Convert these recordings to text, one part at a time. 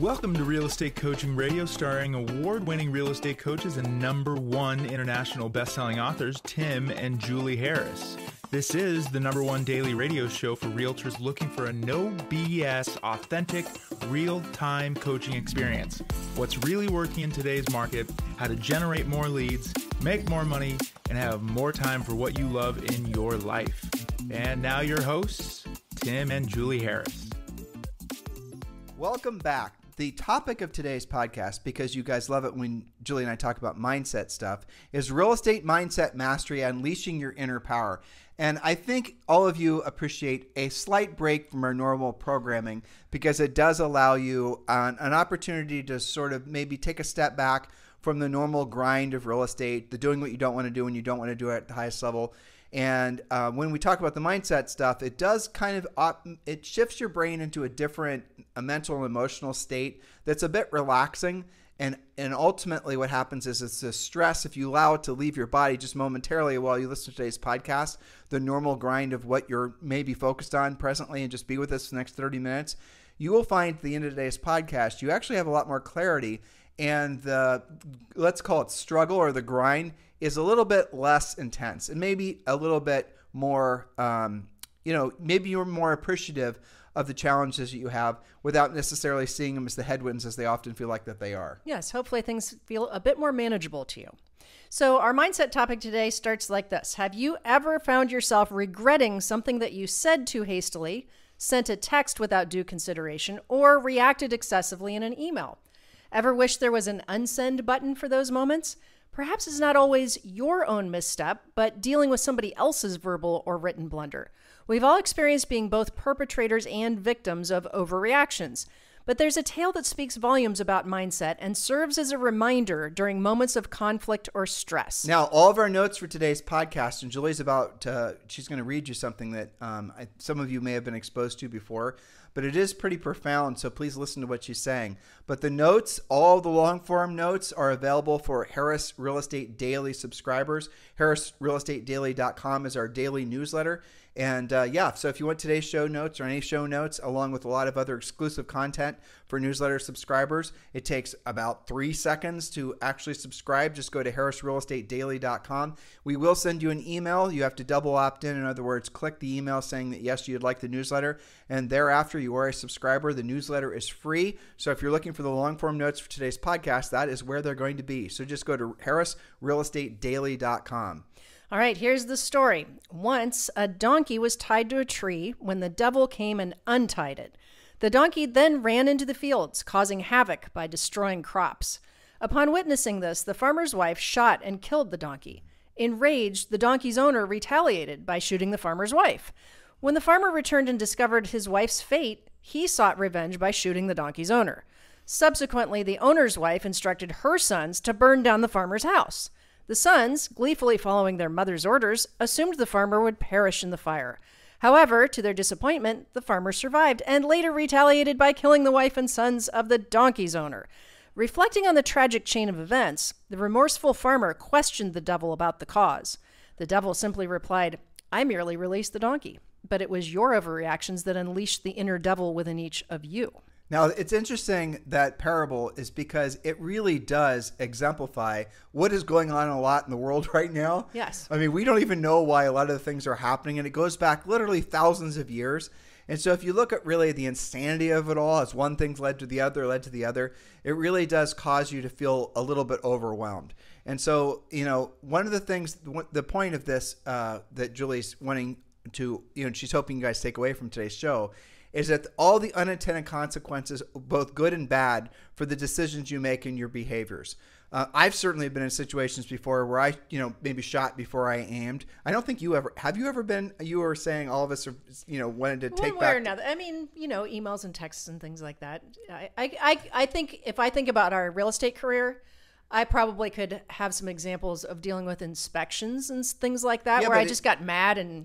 Welcome to Real Estate Coaching Radio, starring award-winning real estate coaches and #1 international best-selling authors, Tim and Julie Harris. This is the #1 daily radio show for realtors looking for a no BS, authentic, real-time coaching experience. What's really working in today's market, how to generate more leads, make more money, and have more time for what you love in your life. And now your hosts, Tim and Julie Harris. Welcome back. The topic of today's podcast, because you guys love it when Julie and I talk about mindset stuff, is real estate mindset mastery, unleashing your inner power. And I think all of you appreciate a slight break from our normal programming because it does allow you an opportunity to sort of maybe take a step back from the normal grind of real estate, the doing what you don't want to do when you don't want to do it at the highest level. And when we talk about the mindset stuff, it does kind of, it shifts your brain into a different mental and emotional state that's a bit relaxing. And ultimately what happens is it's the stress, if you allow it to leave your body just momentarily while you listen to today's podcast, the normal grind of what you're maybe focused on presently, and just be with us for the next 30 minutes, you will find at the end of today's podcast, you actually have a lot more clarity. And the, let's call it struggle or the grind, is a little bit less intense and maybe a little bit more, maybe you're more appreciative of the challenges that you have without necessarily seeing them as the headwinds as they often feel like that they are. Yes, hopefully things feel a bit more manageable to you. So our mindset topic today starts like this. Have you ever found yourself regretting something that you said too hastily, sent a text without due consideration, or reacted excessively in an email? Ever wish there was an unsend button for those moments? Perhaps it's not always your own misstep, but dealing with somebody else's verbal or written blunder. We've all experienced being both perpetrators and victims of overreactions, but there's a tale that speaks volumes about mindset and serves as a reminder during moments of conflict or stress. Now, all of our notes for today's podcast, and Julie's about, she's going to read you something that some of you may have been exposed to before, but it is pretty profound, so please listen to what she's saying. But the notes, all the long-form notes, are available for Harris Real Estate Daily subscribers. HarrisRealEstateDaily.com is our daily newsletter. And so if you want today's show notes or any show notes, along with a lot of other exclusive content for newsletter subscribers, it takes about 3 seconds to actually subscribe. Just go to HarrisRealEstateDaily.com. We will send you an email. You have to double opt in. In other words, click the email saying that, yes, you'd like the newsletter. And thereafter, you are a subscriber. The newsletter is free. So if you're looking for the long-form notes for today's podcast, that is where they're going to be. So just go to HarrisRealEstateDaily.com. All right, here's the story. Once, a donkey was tied to a tree when the devil came and untied it. The donkey then ran into the fields, causing havoc by destroying crops. Upon witnessing this, the farmer's wife shot and killed the donkey. Enraged, the donkey's owner retaliated by shooting the farmer's wife. When the farmer returned and discovered his wife's fate, he sought revenge by shooting the donkey's owner. Subsequently, the owner's wife instructed her sons to burn down the farmer's house. The sons, gleefully following their mother's orders, assumed the farmer would perish in the fire. However, to their disappointment, the farmer survived and later retaliated by killing the wife and sons of the donkey's owner. Reflecting on the tragic chain of events, the remorseful farmer questioned the devil about the cause. The devil simply replied, "I merely released the donkey, but it was your overreactions that unleashed the inner devil within each of you." Now, it's interesting, that parable is, because it really does exemplify what is going on a lot in the world right now. Yes. I mean, we don't even know why a lot of the things are happening, and it goes back literally thousands of years. And so if you look at really the insanity of it all, as one thing's led to the other, it really does cause you to feel a little bit overwhelmed. And so, one of the things, the point of this that Julie's wanting to, she's hoping you guys take away from today's show, is that all the unintended consequences, both good and bad, for the decisions you make and your behaviors. I've certainly been in situations before where I, maybe shot before I aimed. I don't think you ever, have you ever been, you were saying all of us are, wanted to take back. One way or another. I mean, emails and texts and things like that. I think if I think about our real estate career, I probably could have some examples of dealing with inspections and things like that, where I just got mad and,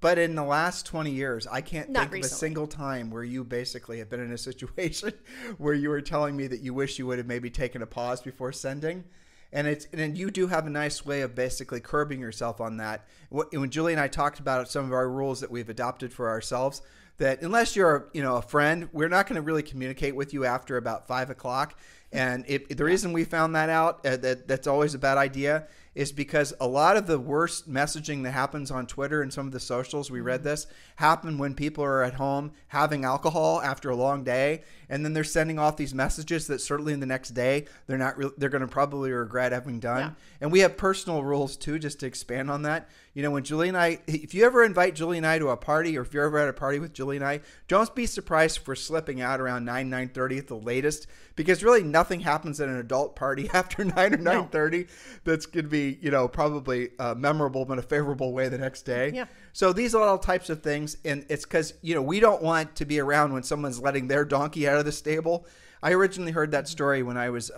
But in the last 20 years, I can't think of a single time where you basically have been in a situation where you were telling me that you wish you would have maybe taken a pause before sending. And you do have a nice way of basically curbing yourself on that. When Julie and I talked about some of our rules that we've adopted for ourselves, that unless you're, you know, a friend, we're not going to really communicate with you after about 5 o'clock. And the reason we found that out, that's always a bad idea, is because a lot of the worst messaging that happens on Twitter and some of the socials, we read this, happen when people are at home having alcohol after a long day, and then they're sending off these messages that certainly in the next day they're not they're going to probably regret having done. Yeah. And we have personal rules too, just to expand on that. You know, when Julie and I, if you ever invite Julie and I to a party, or if you're ever at a party with Julie and I, don't be surprised if we're slipping out around 9, 9:30 at the latest, because really nothing happens at an adult party after 9 or 9:30 that's going to be, you know, probably memorable but a favorable way the next day. Yeah. So these are all types of things, and it's because, you know, we don't want to be around when someone's letting their donkey out of the stable. I originally heard that story when I was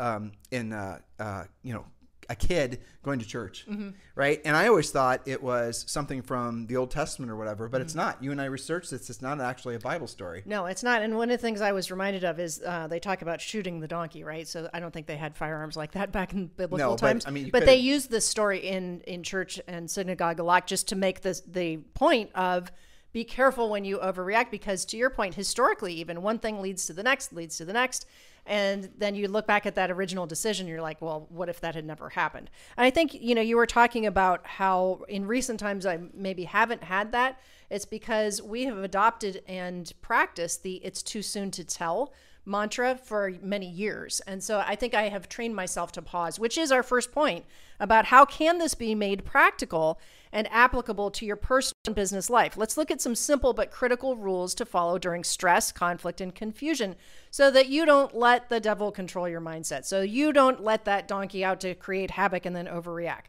a kid going to church, mm-hmm. right? And I always thought it was something from the Old Testament or whatever, but mm-hmm. it's not. You and I researched this. It's not actually a Bible story. No, it's not. And one of the things I was reminded of is they talk about shooting the donkey, right? So I don't think they had firearms like that back in biblical times. I mean, but they used this story in church and synagogue a lot, just to make the point of be careful when you overreact, because to your point, historically, even one thing leads to the next, leads to the next. And then you look back at that original decision, you're like, well, what if that had never happened? And I think, you know, you were talking about how in recent times I maybe haven't had that. It's because we have adopted and practiced the "it's too soon to tell" mantra for many years. And so I think I have trained myself to pause, which is our first point about how can this be made practical and applicable to your personal and business life. Let's look at some simple but critical rules to follow during stress, conflict, and confusion, so that you don't let the devil control your mindset. So you don't let that donkey out to create havoc and then overreact.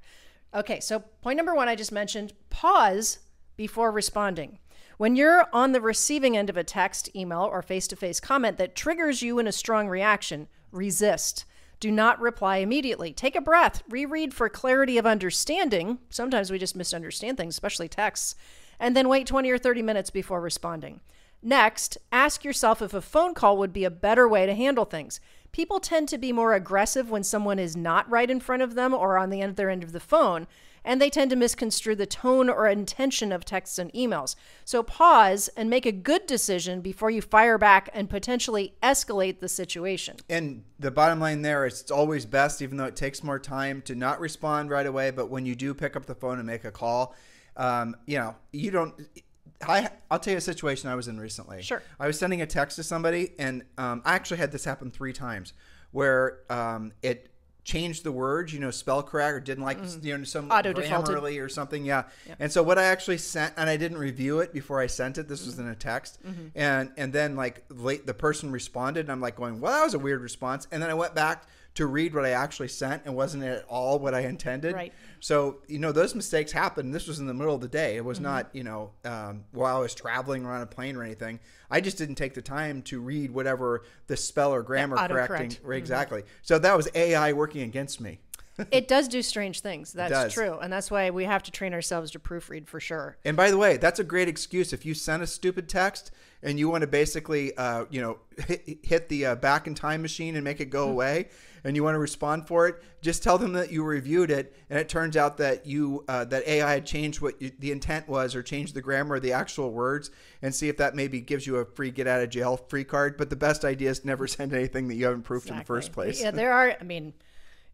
Okay, so point number one I just mentioned, pause before responding. When you're on the receiving end of a text, email, or face-to-face comment that triggers you in a strong reaction, resist. Do not reply immediately. Take a breath. Reread for clarity of understanding. Sometimes we just misunderstand things, especially texts. And then wait 20 or 30 minutes before responding. Next, ask yourself if a phone call would be a better way to handle things. People tend to be more aggressive when someone is not right in front of them or on the other end of the phone, and they tend to misconstrue the tone or intention of texts and emails. So pause and make a good decision before you fire back and potentially escalate the situation. And the bottom line there is, it's always best, even though it takes more time, to not respond right away. But when you do pick up the phone and make a call, you know, you don't... I'll tell you a situation I was in recently. Sure. I was sending a text to somebody, and I actually had this happen 3 times, where it changed the words, you know, spell correct, or didn't like, you know, some Grammarly or something. Yeah. Yep. And so what I actually sent, and I didn't review it before I sent it. This was in a text. And then like late, the person responded, and I'm like going, well, that was a weird response. And then I went back to read what I actually sent, and wasn't at all what I intended. Right. So, you know, those mistakes happen. This was in the middle of the day. It was not, you know, while I was traveling or on a plane or anything. I just didn't take the time to read whatever the spell or grammar correcting. Exactly. So that was AI working against me. It does do strange things. That's true. And that's why we have to train ourselves to proofread, for sure. And by the way, that's a great excuse. If you send a stupid text and you want to basically, you know, hit the back in time machine and make it go away, and you want to respond for it, just tell them that you reviewed it, and it turns out that you that AI had changed what the intent was, or changed the grammar or the actual words, and see if that maybe gives you a free get out of jail free card. But the best idea is never send anything that you haven't proofed in the first place. Yeah, there are, I mean,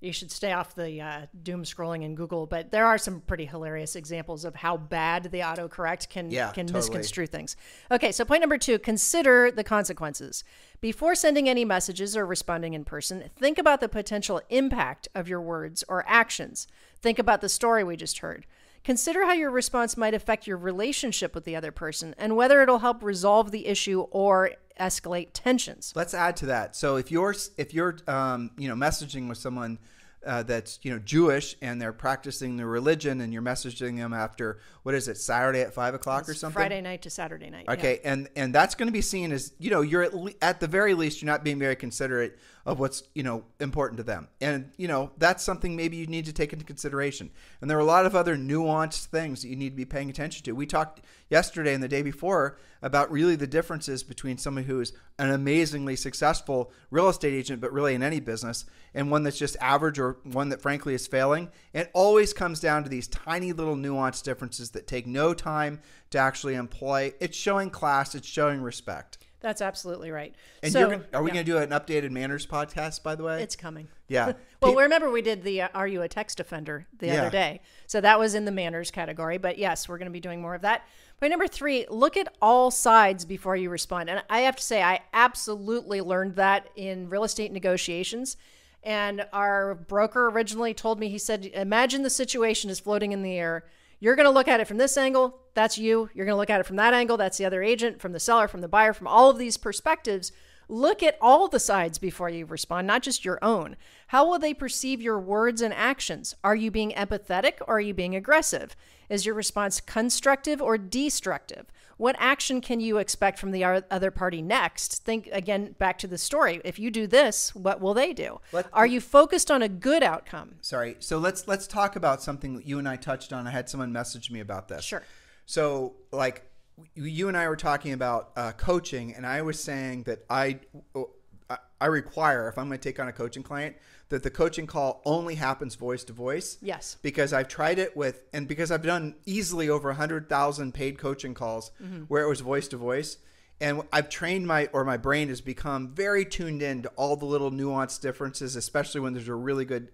you should stay off the doom scrolling in Google, but there are some pretty hilarious examples of how bad the autocorrect can misconstrue things. Okay, so point number 2, consider the consequences. Before sending any messages or responding in person, think about the potential impact of your words or actions. Think about the story we just heard. Consider how your response might affect your relationship with the other person, and whether it'll help resolve the issue or escalate tensions. Let's add to that. So if you're you know, messaging with someone that's, you know, Jewish, and they're practicing their religion, and you're messaging them after, what is it, Saturday at 5 o'clock or something? Friday night to Saturday night. Okay, yeah. and that's going to be seen as, you know, you're at the very least, you're not being very considerate of what's, you know, important to them, and, you know, that's something maybe you need to take into consideration. And there are a lot of other nuanced things that you need to be paying attention to. We talked yesterday and the day before about really the differences between someone who is an amazingly successful real estate agent, but really in any business, and one that's just average or one that frankly is failing. It always comes down to these tiny little nuanced differences that take no time to actually employ. It's showing class, it's showing respect. That's absolutely right. And so, are we going to do an updated manners podcast, by the way? It's coming. Yeah. Well, remember we did the Are You a Text Offender the other day. So that was in the manners category. But yes, we're going to be doing more of that. Point number three, look at all sides before you respond. And I have to say, I absolutely learned that in real estate negotiations. And our broker originally told me, he said, imagine the situation is floating in the air. You're going to look at it from this angle. That's you. You're going to look at it from that angle. That's the other agent, from the seller, from the buyer, from all of these perspectives. Look at all the sides before you respond, not just your own. How will they perceive your words and actions? Are you being empathetic or are you being aggressive? Is your response constructive or destructive? What action can you expect from the other party next? Think again back to the story. If you do this, what will they do? Are you focused on a good outcome? Sorry. So let's talk about something that you and I touched on. I had someone message me about this. Sure. So like, you and I were talking about coaching, and I was saying that I require, if I'm going to take on a coaching client, that the coaching call only happens voice to voice. Yes. Because I've tried it with, and because I've done easily over 100,000 paid coaching calls where it was voice to voice. And I've trained my brain has become very tuned in to all the little nuanced differences, especially when there's a really good,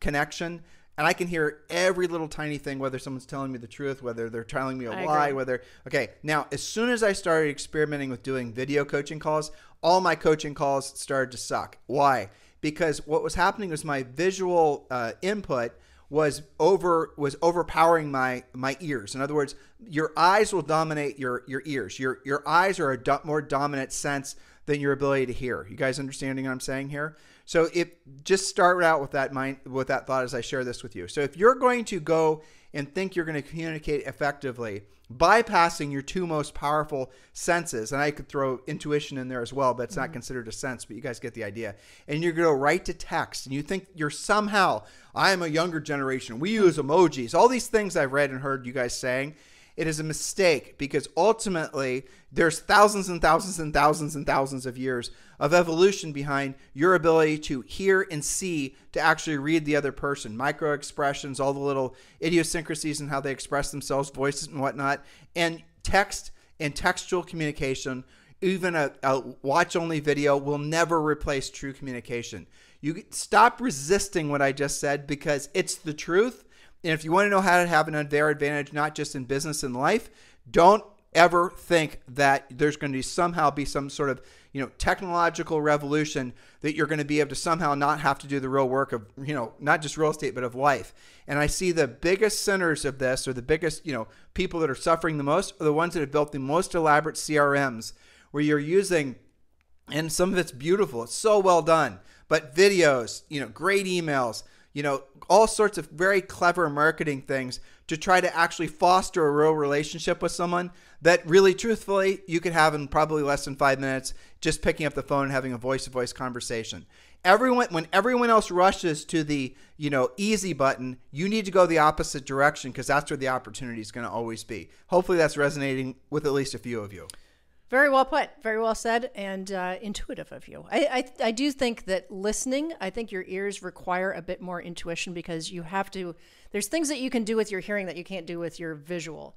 connection. And I can hear every little tiny thing, whether someone's telling me the truth, whether they're telling me a lie, whether, okay. Now, as soon as I started experimenting with doing video coaching calls, all my coaching calls started to suck. Why? Because what was happening was my visual input was overpowering my ears. In other words, your eyes will dominate your ears. Your eyes are a more dominant sense than your ability to hear. You guys understanding what I'm saying here? So just start out with that thought as I share this with you. So if you're going to go and think you're going to communicate effectively, bypassing your two most powerful senses, and I could throw intuition in there as well, but it's not considered a sense, but you guys get the idea. And you're going to write to text, and you think you're somehow, I am a younger generation, we use emojis, all these things I've read and heard you guys saying. It is a mistake, because ultimately there's thousands and thousands and thousands and thousands of years of evolution behind your ability to hear and see, to actually read the other person, micro expressions, all the little idiosyncrasies and how they express themselves, voices and whatnot, and text and textual communication. Even a watch-only video will never replace true communication. You stop resisting what I just said, because it's the truth. And if you want to know how to have an unfair advantage, not just in business and life, don't ever think that there's going to somehow be some sort of technological revolution that you're going to be able to somehow not have to do the real work of not just real estate, but of life. And I see the biggest sinners of this, or the biggest people that are suffering the most, are the ones that have built the most elaborate CRMs, where you're using, and some of it's beautiful, it's so well done, but videos, great emails, all sorts of very clever marketing things to try to actually foster a real relationship with someone that really, truthfully, you could have in probably less than 5 minutes, just picking up the phone and having a voice-to-voice conversation. When everyone else rushes to the, easy button, you need to go the opposite direction, because that's where the opportunity is going to always be. Hopefully that's resonating with at least a few of you. Very well put, very well said, and intuitive of you. I do think that listening, I think your ears require a bit more intuition, because you have to, there's things that you can do with your hearing that you can't do with your visual.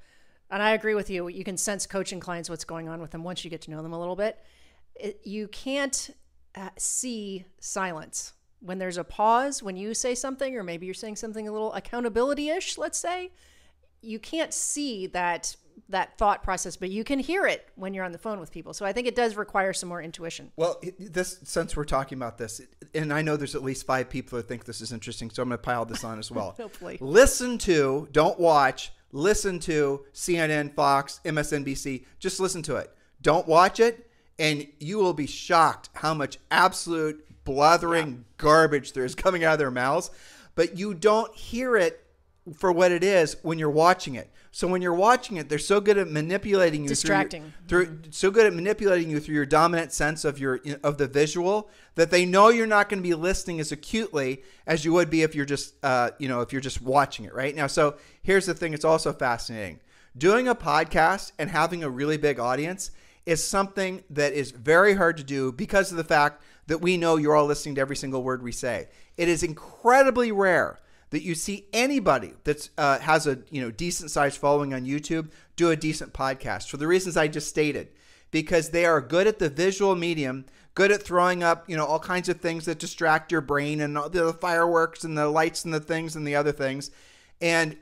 And I agree with you. You can sense coaching clients, what's going on with them once you get to know them a little bit. You can't see silence. When there's a pause, when you say something, or maybe you're saying something a little accountability-ish, let's say, you can't see that thought process, but you can hear it when you're on the phone with people. So I think it does require some more intuition. Well, since we're talking about this, and I know there's at least 5 people who think this is interesting, so I'm going to pile this on as well. Hopefully. Listen to, don't watch, listen to CNN, Fox, MSNBC, just listen to it. Don't watch it, and you will be shocked how much absolute blathering garbage there is coming out of their mouths, but you don't hear it for what it is when you're watching it. So when you're watching it, they're so good at manipulating you, distracting, so good at manipulating you through your dominant sense of the visual, that they know you're not going to be listening as acutely as you would be if you're just watching it right now. So here's the thing, it's also fascinating. Doing a podcast and having a really big audience is something that is very hard to do because of the fact that we know you're all listening to every single word we say. It is incredibly rare that you see anybody that has a decent sized following on YouTube do a decent podcast for the reasons I just stated, because they are good at the visual medium, good at throwing up all kinds of things that distract your brain and all the fireworks and the lights and the things and the other things, and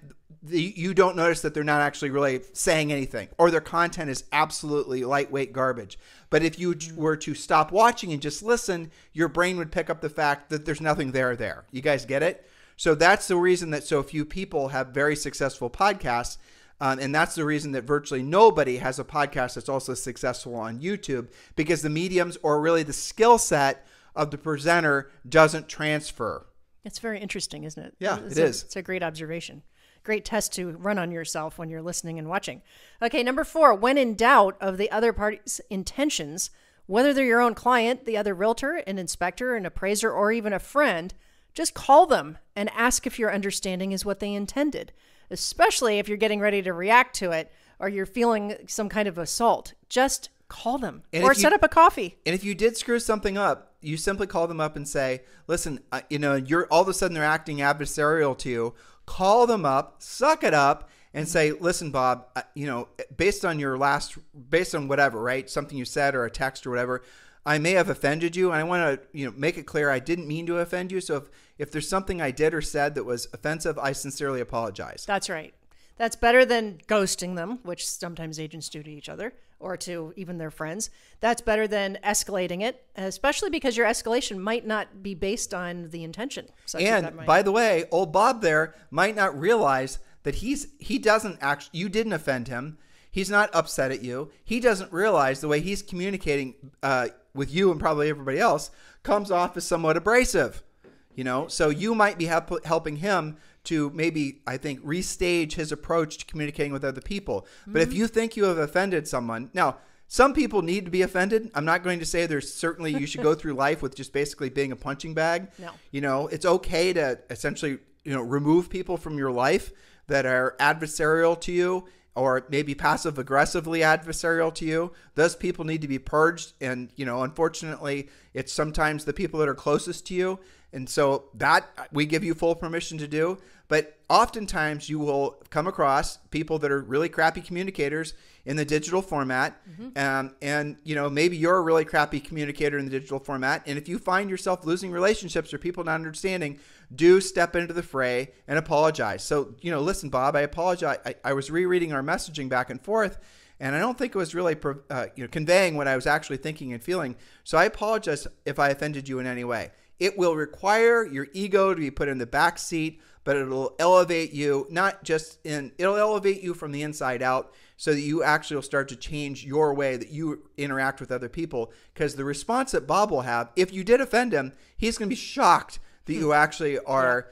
you don't notice that they're not actually really saying anything, or their content is absolutely lightweight garbage. But if you were to stop watching and just listen, your brain would pick up the fact that there's nothing there. You guys get it? So that's the reason that so few people have very successful podcasts, and that's the reason that virtually nobody has a podcast that's also successful on YouTube, because the mediums, or really the skill set of the presenter, doesn't transfer. It's very interesting, isn't it? Yeah, it is. It's a great observation. Great test to run on yourself when you're listening and watching. Okay, number 4, when in doubt of the other party's intentions, whether they're your own client, the other realtor, an inspector, an appraiser, or even a friend, just call them and ask if your understanding is what they intended, especially if you're getting ready to react to it or you're feeling some kind of assault. Just call them or set up a coffee. And if you did screw something up, you simply call them up and say, listen, you're all of a sudden they're acting adversarial to you. Call them up, suck it up, and say, listen, Bob, based on whatever, right? Something you said or a text or whatever, I may have offended you, and I want to make it clear I didn't mean to offend you. So if there's something I did or said that was offensive, I sincerely apologize. That's right. That's better than ghosting them, which sometimes agents do to each other or to even their friends. That's better than escalating it, especially because your escalation might not be based on the intention. And by the way, old Bob there might not realize that you didn't offend him. He's not upset at you. He doesn't realize the way he's communicating with you and probably everybody else comes off as somewhat abrasive, So you might be helping him to maybe, I think, restage his approach to communicating with other people. Mm-hmm. But if you think you have offended someone, now some people need to be offended. I'm not going to say there's certainly you should go through life with just basically being a punching bag. No. It's okay to essentially remove people from your life that are adversarial to you, or maybe passive aggressively adversarial to you. Those people need to be purged. And, unfortunately, it's sometimes the people that are closest to you. And so that we give you full permission to do. But oftentimes you will come across people that are really crappy communicators in the digital format. Mm-hmm. Maybe you're a really crappy communicator in the digital format. And if you find yourself losing relationships or people not understanding, do step into the fray and apologize. So, listen, Bob, I apologize. I was rereading our messaging back and forth, and I don't think it was really conveying what I was actually thinking and feeling. So I apologize if I offended you in any way. It will require your ego to be put in the back seat, but it'll elevate you, it'll elevate you from the inside out, so that you actually will start to change your way that you interact with other people. Because the response that Bob will have, if you did offend him, he's going to be shocked that you actually are,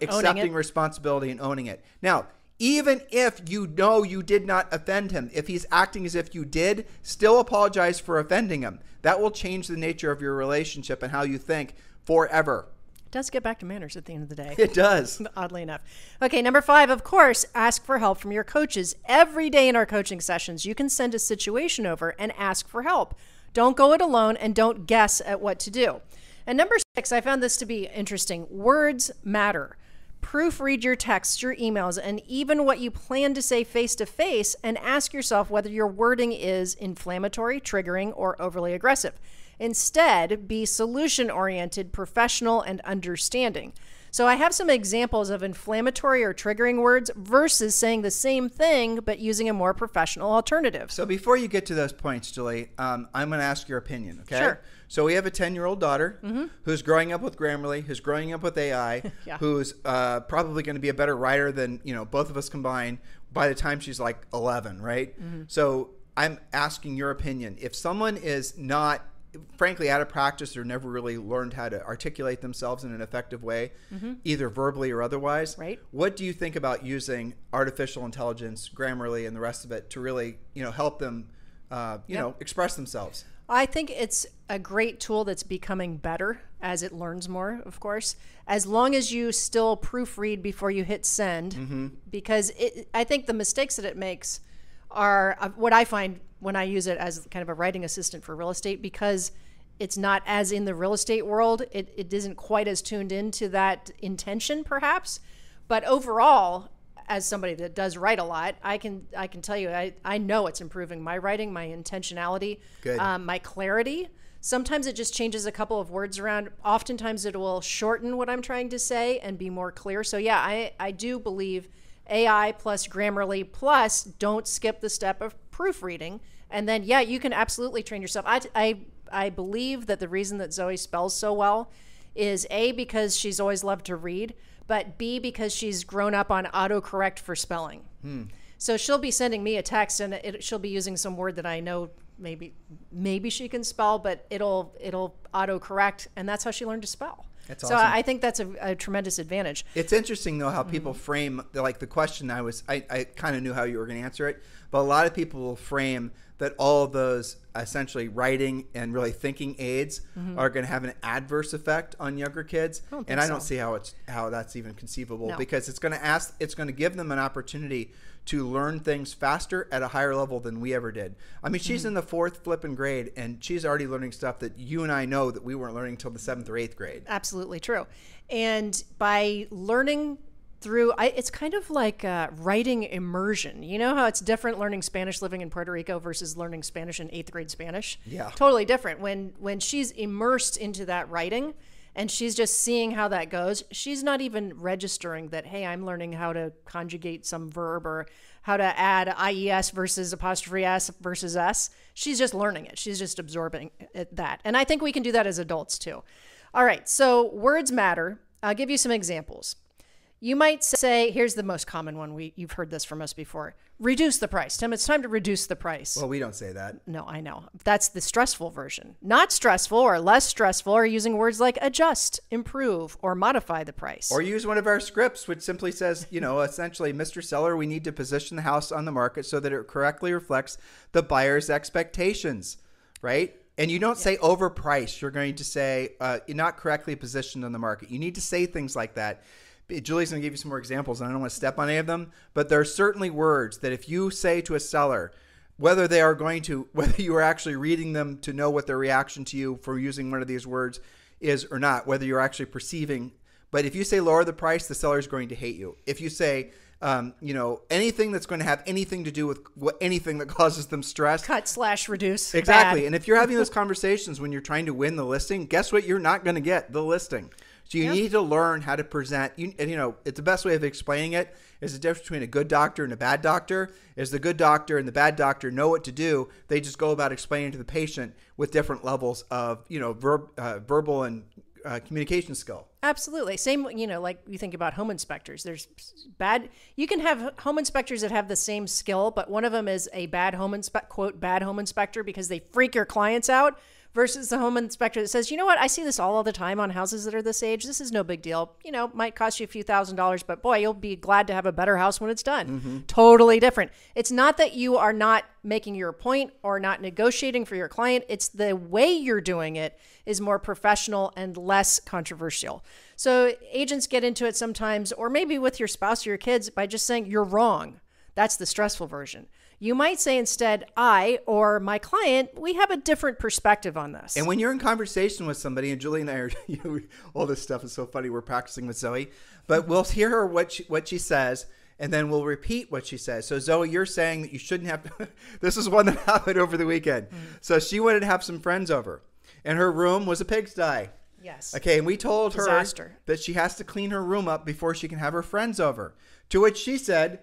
accepting responsibility and owning it. Now, even if you know you did not offend him, if he's acting as if you did, still apologize for offending him. That will change the nature of your relationship and how you think forever. It does get back to manners at the end of the day. It does. Oddly enough. Okay, number 5, of course, ask for help from your coaches. Every day in our coaching sessions, you can send a situation over and ask for help. Don't go it alone and don't guess at what to do. And number 6, I found this to be interesting. Words matter. Proofread your texts, your emails, and even what you plan to say face-to-face, and ask yourself whether your wording is inflammatory, triggering, or overly aggressive. Instead, be solution-oriented, professional, and understanding. So I have some examples of inflammatory or triggering words versus saying the same thing but using a more professional alternative. So before you get to those points, Julie, I'm going to ask your opinion, okay? Sure. So we have a 10-year-old daughter who's growing up with Grammarly, who's growing up with AI, who's probably going to be a better writer than both of us combined by the time she's like 11, right? Mm-hmm. So I'm asking your opinion. If someone is not frankly out of practice or never really learned how to articulate themselves in an effective way, either verbally or otherwise, right? What do you think about using artificial intelligence, Grammarly, and the rest of it to really help them express themselves? I think it's a great tool that's becoming better as it learns more, of course, as long as you still proofread before you hit send, because I think the mistakes that it makes are what I find when I use it as kind of a writing assistant for real estate, because it's not as in the real estate world. It isn't quite as tuned into that intention, perhaps. But overall, as somebody that does write a lot, I can tell you, I know it's improving my writing, my intentionality, my clarity. Sometimes it just changes a couple of words around. Oftentimes it will shorten what I'm trying to say and be more clear. So yeah, I do believe AI plus Grammarly plus don't skip the step of proofreading. And then, yeah, you can absolutely train yourself. I believe that the reason that Zoe spells so well is A, because she's always loved to read, but B, because she's grown up on autocorrect for spelling. So she'll be sending me a text and she'll be using some word that I know maybe she can spell, but it'll autocorrect, and that's how she learned to spell. That's awesome. So I think that's a tremendous advantage. It's interesting though how people frame the question. I kind of knew how you were going to answer it, but a lot of people will frame that all of those essentially writing and really thinking aids are going to have an adverse effect on younger kids. I don't see how that's even conceivable, because it's going to give them an opportunity to learn things faster at a higher level than we ever did. I mean, she's in the fourth flipping grade and she's already learning stuff that you and I know that we weren't learning until the 7th or 8th grade. Absolutely true. And by learning through, it's kind of like writing immersion. You know how it's different learning Spanish living in Puerto Rico versus learning Spanish in 8th grade Spanish? Yeah. Totally different. When she's immersed into that writing and she's just seeing how that goes, she's not even registering that, hey, I'm learning how to conjugate some verb or how to add IES versus apostrophe S versus S. She's just learning it. She's just absorbing that. And I think we can do that as adults too. All right, so words matter. I'll give you some examples. You might say, here's the most common one. You've heard this from us before. Reduce the price. Tim, it's time to reduce the price. Well, we don't say that. No, I know. That's the stressful version. Not stressful or less stressful are using words like adjust, improve, or modify the price. Or use one of our scripts, which simply says, essentially, Mr. Seller, we need to position the house on the market so that it correctly reflects the buyer's expectations, right? And you don't say overpriced. You're going to say you're not correctly positioned on the market. You need to say things like that. Julie's going to give you some more examples, and I don't want to step on any of them, but there are certainly words that if you say to a seller, whether you are actually reading them to know what their reaction to you for using one of these words is or not, whether you're actually perceiving. But if you say lower the price, the seller is going to hate you. If you say, anything that's going to have anything to do with anything that causes them stress. Cut/reduce. Exactly. Bad. And if you're having those conversations when you're trying to win the listing, guess what? You're not going to get the listing. So you need to learn how to present. It's the best way of explaining it is the difference between a good doctor and a bad doctor is the good doctor and the bad doctor know what to do. They just go about explaining to the patient with different levels of, verbal and communication skill. Absolutely. Same, like you think about home inspectors. You can have home inspectors that have the same skill, but one of them is a bad home inspector because they freak your clients out. Versus the home inspector that says, you know what, I see this all the time on houses that are this age. This is no big deal. Might cost you a few $1000s, but boy, you'll be glad to have a better house when it's done. Totally different. It's not that you are not making your point or not negotiating for your client. It's the way you're doing it is more professional and less controversial. So agents get into it sometimes, or maybe with your spouse or your kids, by just saying you're wrong. That's the stressful version. You might say instead, I or my client, we have a different perspective on this. And when you're in conversation with somebody, and Julie and I are, all this stuff is so funny. We're practicing with Zoe, but we'll hear her what she says, and then we'll repeat what she says. So Zoe, you're saying that you shouldn't have to, this is one that happened over the weekend. So she wanted to have some friends over, and her room was a pigsty. Yes. Okay, and we told her that she has to clean her room up before she can have her friends over, to which she said,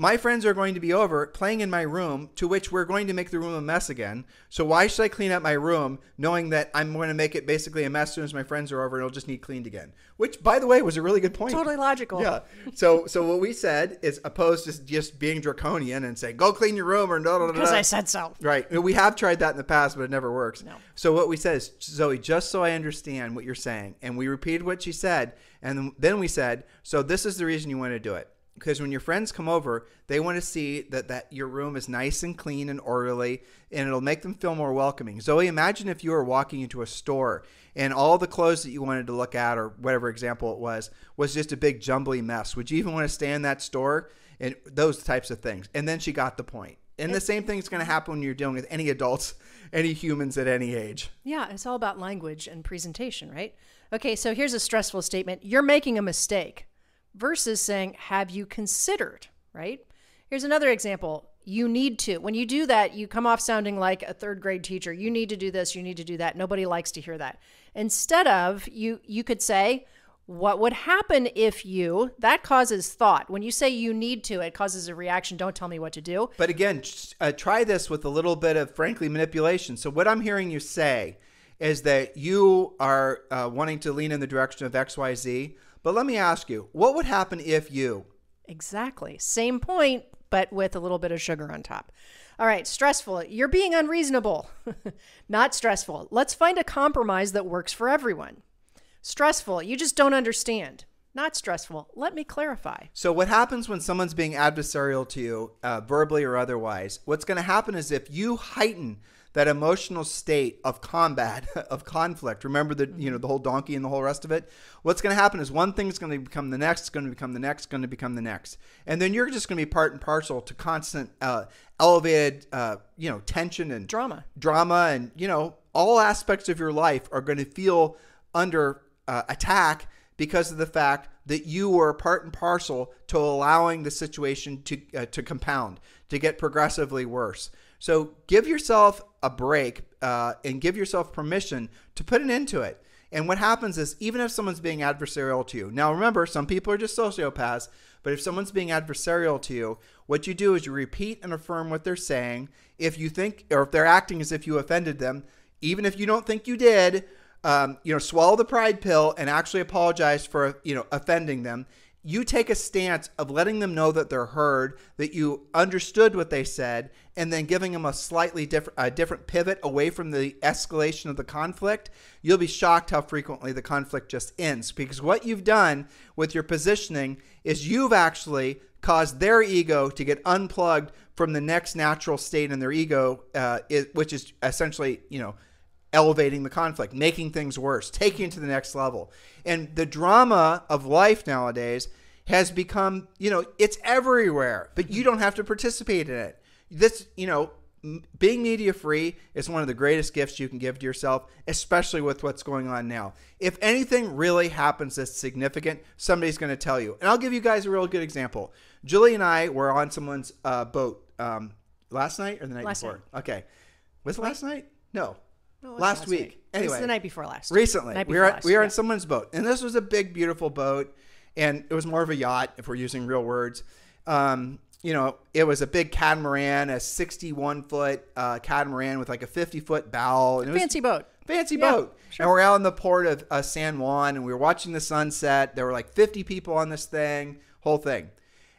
my friends are going to be over playing in my room, to which we're going to make the room a mess again. So why should I clean up my room knowing that I'm going to make it basically a mess as soon as my friends are over and it'll just need cleaned again? Which, by the way, was a really good point. Totally logical. Yeah. So what we said is opposed to just being draconian and saying, go clean your room or no. Because I said so. Right. We have tried that in the past, but it never works. No. So what we said is, Zoe, just so I understand what you're saying. And we repeated what she said. And then we said, so this is the reason you want to do it. Because when your friends come over, they want to see that your room is nice and clean and orderly, and it'll make them feel more welcoming. Zoe, imagine if you were walking into a store and all the clothes that you wanted to look at, or whatever example it was just a big jumbly mess. Would you even want to stay in that store? And those types of things. And then she got the point. And the same thing is going to happen when you're dealing with any adults, any humans at any age. Yeah, it's all about language and presentation, right? Okay, so here's a stressful statement. You're making a mistake. Versus saying, have you considered, right? Here's another example. You need to. When you do that, you come off sounding like a third grade teacher. You need to do this. You need to do that. Nobody likes to hear that. Instead of, you could say, what would happen if you, that causes thought. When you say you need to, it causes a reaction. Don't tell me what to do. But again, try this with a little bit of, frankly, manipulation. So what I'm hearing you say is that you are wanting to lean in the direction of X, Y, Z. But let me ask you, what would happen if you? Exactly. Same point, but with a little bit of sugar on top. All right, stressful. You're being unreasonable. Not stressful. Let's find a compromise that works for everyone. Stressful. You just don't understand. Not stressful. Let me clarify. So what happens when someone's being adversarial to you, verbally or otherwise, what's going to happen is if you heighten that emotional state of combat, of conflict. Remember the, the whole donkey and the whole rest of it? What's going to happen is one thing is going to become the next, it's going to become the next, going to become the next. And then you're just going to be part and parcel to constant elevated, tension and drama. And, all aspects of your life are going to feel under attack because of the fact that you were part and parcel to allowing the situation to compound, to get progressively worse. So give yourself a break and give yourself permission to put an end to it. And what happens is, even if someone's being adversarial to you, now remember, some people are just sociopaths, but if someone's being adversarial to you, what you do is you repeat and affirm what they're saying. If you think, or if they're acting as if you offended them, even if you don't think you did, swallow the pride pill and actually apologize for, offending them. You take a stance of letting them know that they're heard, that you understood what they said, and then giving them a slightly different pivot away from the escalation of the conflict. You'll be shocked how frequently the conflict just ends, because what you've done with your positioning is you've actually caused their ego to get unplugged from the next natural state in their ego, which is essentially, elevating the conflict, making things worse, taking it to the next level. And the drama of life nowadays has become, it's everywhere, but you don't have to participate in it. This, being media free is one of the greatest gifts you can give to yourself, especially with what's going on now. If anything really happens that's significant, somebody's going to tell you. And I'll give you guys a real good example. Julie and I were on someone's boat last night or the night before? Night. Okay. Was it last night? No. No, last week. Anyway, it was the night before last. Recently. We were on someone's boat. And this was a big, beautiful boat. And it was more of a yacht, if we're using real words. It was a big catamaran, a 61-foot catamaran with like a 50-foot bow. And it was fancy boat. Fancy boat. Sure. And we're out in the port of San Juan, and we were watching the sunset. There were like 50 people on this thing, whole thing.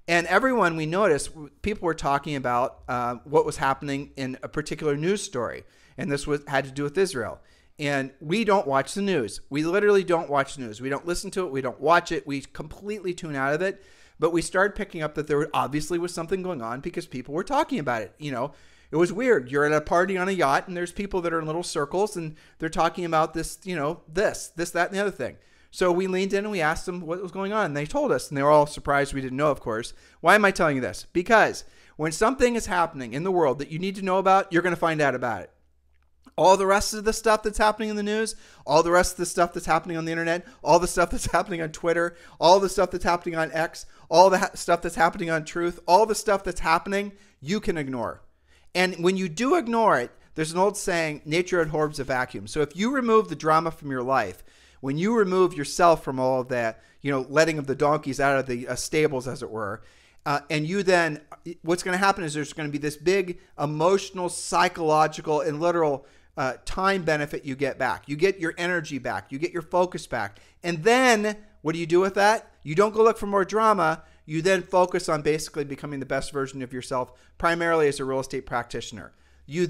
And everyone, we noticed, people were talking about what was happening in a particular news story. And this had to do with Israel. And we don't watch the news. We literally don't watch the news. We don't listen to it. We don't watch it. We completely tune out of it. But we started picking up that there obviously was something going on because people were talking about it. It was weird. You're at a party on a yacht and there's people that are in little circles and they're talking about this, this, that, and the other thing. So we leaned in and we asked them what was going on. And they told us, and they were all surprised we didn't know, of course. Why am I telling you this? Because when something is happening in the world that you need to know about, you're going to find out about it. All the rest of the stuff that's happening in the news, all the rest of the stuff that's happening on the internet, all the stuff that's happening on Twitter, all the stuff that's happening on X, all the stuff that's happening on Truth, all the stuff that's happening, you can ignore. And when you do ignore it, there's an old saying, nature abhors a vacuum. So if you remove the drama from your life, when you remove yourself from all of that, letting of the donkeys out of the stables, as it were, and you then, what's going to happen is there's going to be this big emotional, psychological, and literal time benefit you get back. You get your energy back. You get your focus back. And then what do you do with that? You don't go look for more drama. You then focus on basically becoming the best version of yourself, primarily as a real estate practitioner. You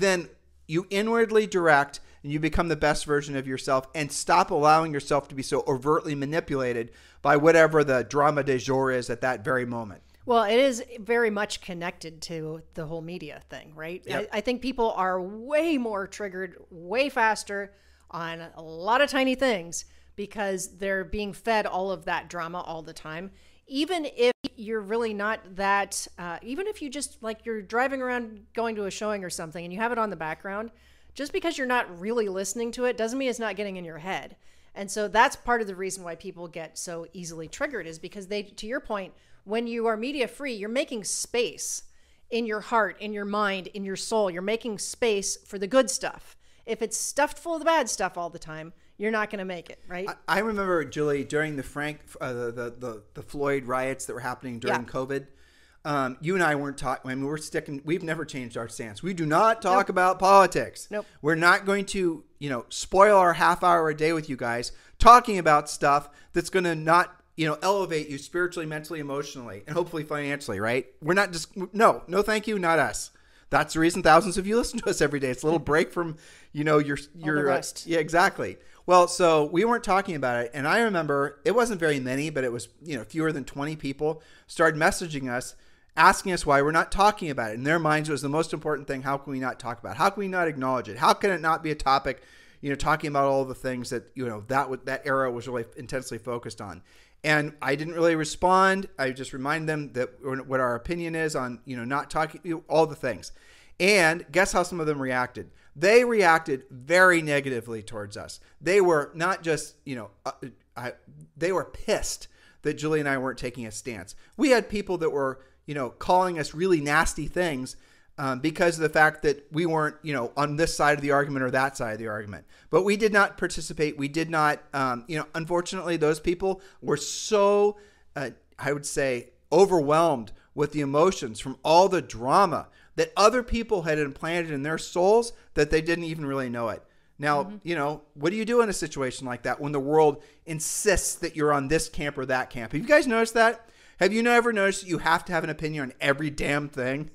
inwardly direct and you become the best version of yourself and stop allowing yourself to be so overtly manipulated by whatever the drama du jour is at that very moment. Well, it is very much connected to the whole media thing, right? Yep. I think people are way more triggered, way faster on a lot of tiny things because they're being fed all of that drama all the time. Even if you're really not that, even if you just like you're driving around going to a showing or something and you have it on the background, just because you're not really listening to it doesn't mean it's not getting in your head. And so that's part of the reason why people get so easily triggered is because they, to your point, when you are media free, you're making space in your heart, in your mind, in your soul. You're making space for the good stuff. If it's stuffed full of the bad stuff all the time, you're not going to make it, right? I remember, Julie, during the the Floyd riots that were happening during COVID, you and I weren't talking. I mean, we're sticking. We've never changed our stance. We do not talk about politics. Nope. We're not going to, you know, spoil our half hour a day with you guys talking about stuff that's going to not, you know, elevate you spiritually, mentally, emotionally, and hopefully financially. Right? We're not just no, thank you, not us. That's the reason thousands of you listen to us every day. It's a little break from, you know, your all the rest. Yeah, exactly. Well, so we weren't talking about it. And I remember it wasn't very many, but it was, you know, fewer than 20 people started messaging us, asking us why we're not talking about it. In their minds, it was the most important thing. How can we not talk about it? How can we not acknowledge it? How can it not be a topic, you know, talking about all the things that, you know, that era was really intensely focused on. And I didn't really respond. I just remind them that what our opinion is on, you know, not talking, you know, all the things. And guess how some of them reacted? They reacted very negatively towards us. They were not just, you know, they were pissed that Julie and I weren't taking a stance. We had people that were, you know, calling us really nasty things because of the fact that we weren't, you know, on this side of the argument or that side of the argument. But we did not participate. We did not, you know, unfortunately, those people were so, I would say, overwhelmed with the emotions from all the drama that other people had implanted in their souls that they didn't even really know it. Now, you know, what do you do in a situation like that when the world insists that you're on this camp or that camp? Have you guys noticed that? Have you never noticed that you have to have an opinion on every damn thing?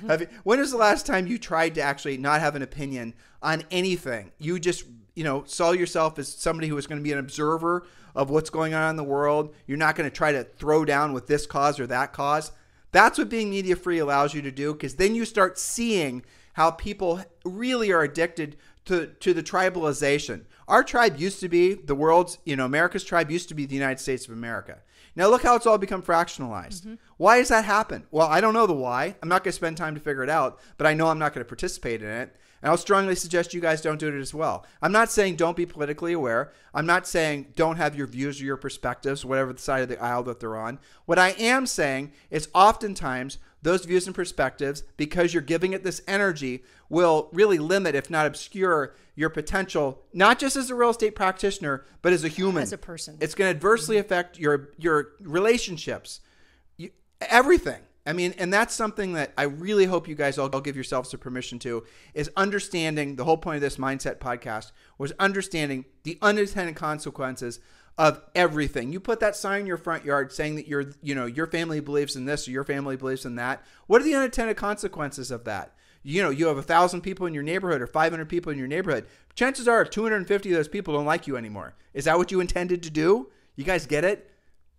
When was the last time you tried to actually not have an opinion on anything? You just, you know, saw yourself as somebody who was going to be an observer of what's going on in the world. You're not going to try to throw down with this cause or that cause. That's what being media free allows you to do, because then you start seeing how people really are addicted to the tribalization. Our tribe used to be the world's, you know, America's tribe used to be the United States of America. Now look how it's all become fractionalized. Why does that happen? Well, I don't know the why. I'm not going to spend time to figure it out, but I know I'm not going to participate in it. And I'll strongly suggest you guys don't do it as well. I'm not saying don't be politically aware. I'm not saying don't have your views or your perspectives, whatever the side of the aisle that they're on. What I am saying is oftentimes those views and perspectives, because you're giving it this energy, will really limit, if not obscure, your potential, not just as a real estate practitioner, but as a human. As a person. It's going to adversely affect your relationships, everything. I mean, and that's something that I really hope you guys all give yourselves the permission to, is understanding the whole point of this mindset podcast was understanding the unintended consequences of everything. You put that sign in your front yard saying that your, you know, your family believes in this or your family believes in that. What are the unintended consequences of that? You know, you have 1,000 people in your neighborhood or 500 people in your neighborhood. Chances are 250 of those people don't like you anymore. Is that what you intended to do? You guys get it?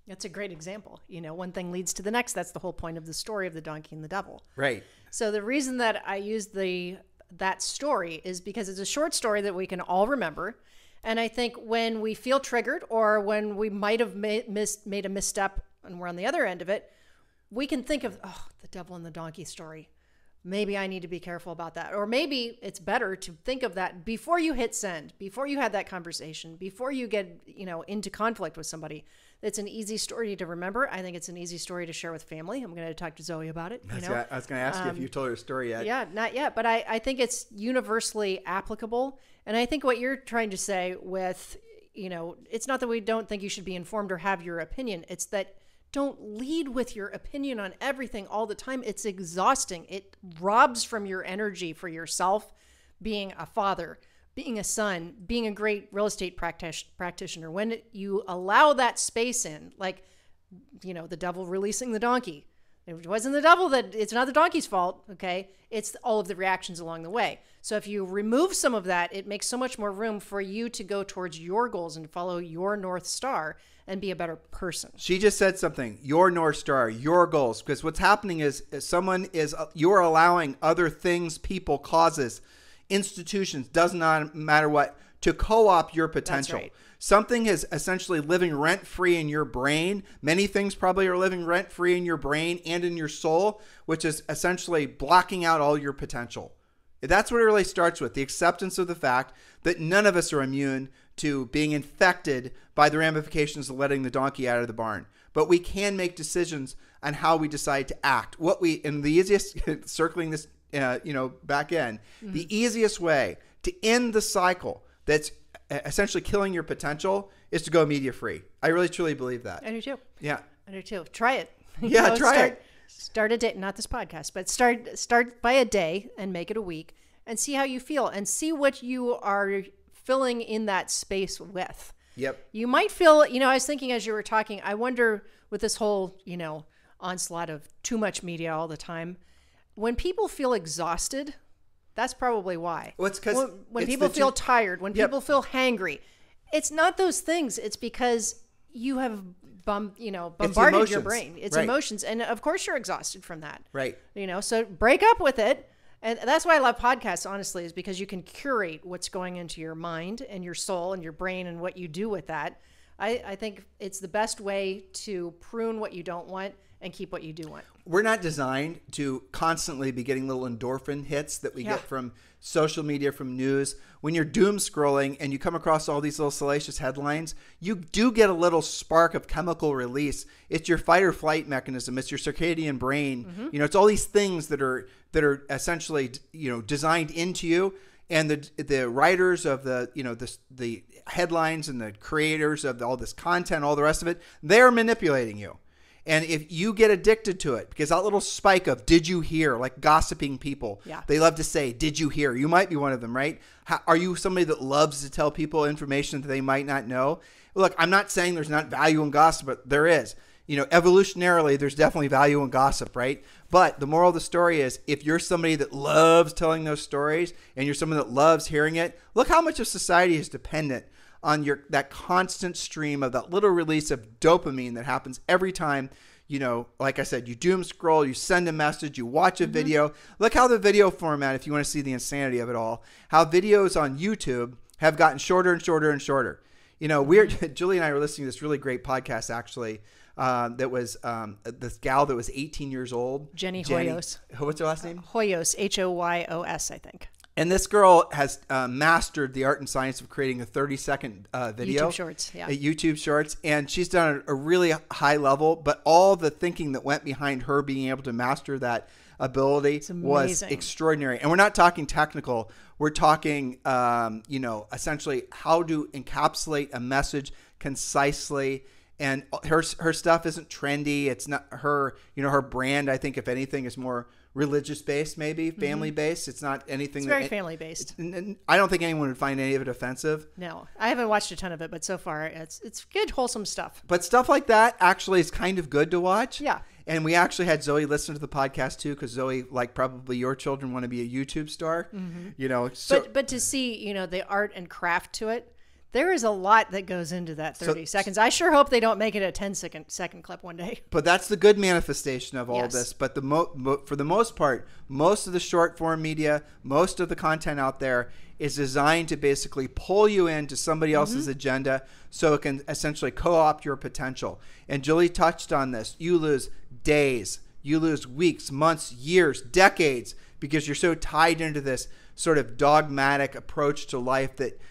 That's a great example. You know, one thing leads to the next. That's the whole point of the story of the donkey and the devil. Right. So the reason that I use that story is because it's a short story that we can all remember. And I think when we feel triggered or when we might have made a misstep and we're on the other end of it, we can think of, oh, the devil and the donkey story. Maybe I need to be careful about that. Or maybe it's better to think of that before you hit send, before you had that conversation, before you get, you know, into conflict with somebody. It's an easy story to remember. I think it's an easy story to share with family. I'm going to talk to Zoe about it. You know? I was going to ask you if you told her story yet. Yeah, not yet. But I think it's universally applicable. And I think what you're trying to say with, you know, it's not that we don't think you should be informed or have your opinion. It's that don't lead with your opinion on everything all the time. It's exhausting. It robs from your energy for yourself, being a father, being a son, being a great real estate practitioner. When you allow that space in, like, you know, the devil releasing the donkey, It wasn't the devil that, it's not the donkey's fault, okay? It's all of the reactions along the way. So if you remove some of that, it makes so much more room for you to go towards your goals and follow your North Star and be a better person. She just said something, your North Star, your goals, because what's happening is someone is, you're allowing other things, people, causes, institutions, does not matter what, to co-opt your potential. That's right. Something is essentially living rent-free in your brain. Many things probably are living rent-free in your brain and in your soul, which is essentially blocking out all your potential. That's what it really starts with, the acceptance of the fact that none of us are immune to being infected by the ramifications of letting the donkey out of the barn. But we can make decisions on how we decide to act. What we, and the easiest, circling this back in, the easiest way to end the cycle that's essentially killing your potential is to go media free. I really truly believe that. I do too. Yeah. I do too. Try it. Yeah, try it. Start a day, not this podcast, but start by a day and make it a week and see how you feel and see what you are filling in that space with. Yep. You might feel, I was thinking as you were talking, I wonder with this whole, onslaught of too much media all the time, when people feel exhausted, that's probably why. Well, it's 'cause when people feel tired, when people feel hangry, it's not those things. It's because you have bombarded your brain. It's emotions. And of course you're exhausted from that. Right. So break up with it. And that's why I love podcasts, honestly, is because you can curate what's going into your mind and your soul and your brain and what you do with that. I think it's the best way to prune what you don't want and keep what you do want. We're not designed to constantly be getting little endorphin hits that we get from social media, from news. When you're doom scrolling and you come across all these little salacious headlines, you do get a little spark of chemical release. It's your fight or flight mechanism. It's your circadian brain. It's all these things that are essentially, designed into you. And the writers of the headlines and the creators of all this content, all the rest of it, they're manipulating you. And if you get addicted to it, because that little spike of, did you hear, like gossiping people, they love to say, did you hear? You might be one of them, right? Are you somebody that loves to tell people information that they might not know? Look, I'm not saying there's not value in gossip, but there is. Evolutionarily, there's definitely value in gossip, right? But the moral of the story is, if you're somebody that loves telling those stories and you're someone that loves hearing it, look how much of society is dependent on that constant stream of that little release of dopamine that happens every time, like I said, you doom scroll, you send a message, you watch a video. Look how the video format, if you want to see the insanity of it all, how videos on YouTube have gotten shorter and shorter and shorter. Julie and I were listening to this really great podcast, actually, that was this gal that was 18 years old. Jenny Hoyos. What's her last name? Hoyos, H-O-Y-O-S, I think. And this girl has mastered the art and science of creating a 30-second video. YouTube Shorts, yeah. YouTube Shorts. And she's done it at a really high level, but all the thinking that went behind her being able to master that ability was extraordinary. And we're not talking technical. We're talking, essentially how to encapsulate a message concisely. And her stuff isn't trendy. It's not her, her brand, I think, if anything, is more religious based, maybe family based. It's not anything. It's very family based. I don't think anyone would find any of it offensive. No, I haven't watched a ton of it, but so far it's good, wholesome stuff. But stuff like that actually is kind of good to watch. Yeah. And we actually had Zoe listen to the podcast too, because Zoe, like probably your children, want to be a YouTube star. So, but to see the art and craft to it. There is a lot that goes into that 30 seconds. I sure hope they don't make it a 10-second clip one day. But that's the good manifestation of all this. But for the most part, most of the short form media, most of the content out there is designed to basically pull you into somebody else's agenda so it can essentially co-opt your potential. And Julie touched on this. You lose days, you lose weeks, months, years, decades, because you're so tied into this sort of dogmatic approach to life that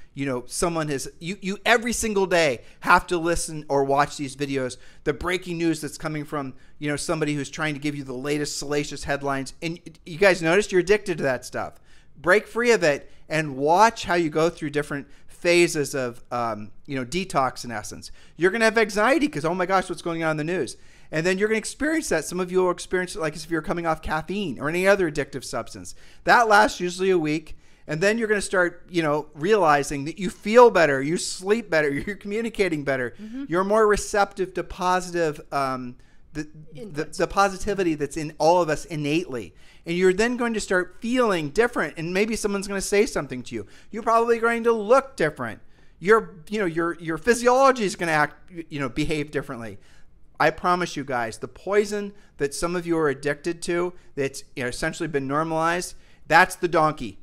someone has, you every single day have to listen or watch these videos, the breaking news that's coming from, somebody who's trying to give you the latest salacious headlines. And you guys noticed you're addicted to that stuff. Break free of it and watch how you go through different phases of, detox in essence. You're going to have anxiety because, oh my gosh, what's going on in the news? And then you're going to experience that. Some of you will experience it like if you're coming off caffeine or any other addictive substance. That lasts usually a week. And then you're going to start, realizing that you feel better, you sleep better, you're communicating better, you're more receptive to positive the positivity that's in all of us innately. And you're then going to start feeling different, and maybe someone's going to say something to you. You're probably going to look different. Your physiology is going to behave differently. I promise you guys, the poison that some of you are addicted to, that's essentially been normalized, that's the donkey.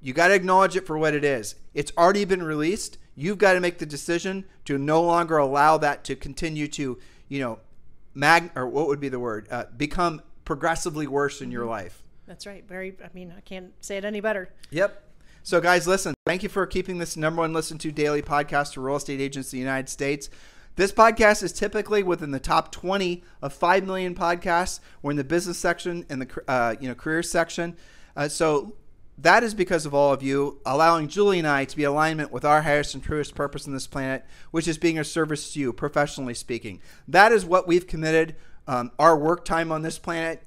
You got to acknowledge it for what it is. It's already been released. You've got to make the decision to no longer allow that to continue to, become progressively worse in your life. That's right. I can't say it any better. Yep. So guys, listen, thank you for keeping this #1 listened to daily podcast for real estate agents in the United States. This podcast is typically within the top 20 of 5 million podcasts. We're in the business section and the career section. So that is because of all of you, allowing Julie and I to be in alignment with our highest and truest purpose on this planet, which is being a service to you, professionally speaking. That is what we've committed our work time on this planet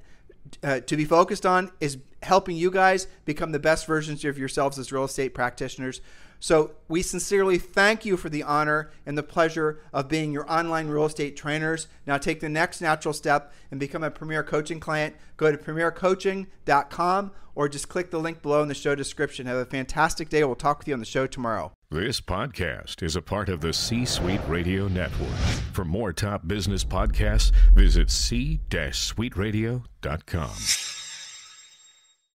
to be focused on, is helping you guys become the best versions of yourselves as real estate practitioners. So we sincerely thank you for the honor and the pleasure of being your online real estate trainers. Now take the next natural step and become a Premier Coaching client. Go to premiercoaching.com or just click the link below in the show description. Have a fantastic day. We'll talk with you on the show tomorrow. This podcast is a part of the C-Suite Radio Network. For more top business podcasts, visit c-suiteradio.com.